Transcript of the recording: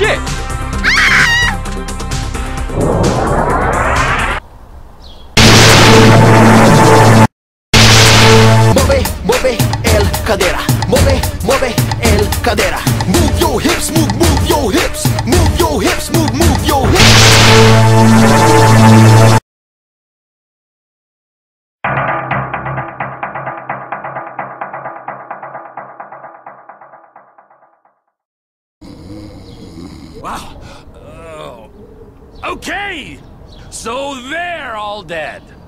shit! Mueve, mueve el cadera. Mueve, mueve el cadera. Move your hips, move, move your hips. Move your hips, move, move your hips. Wow. Okay, so they're all dead.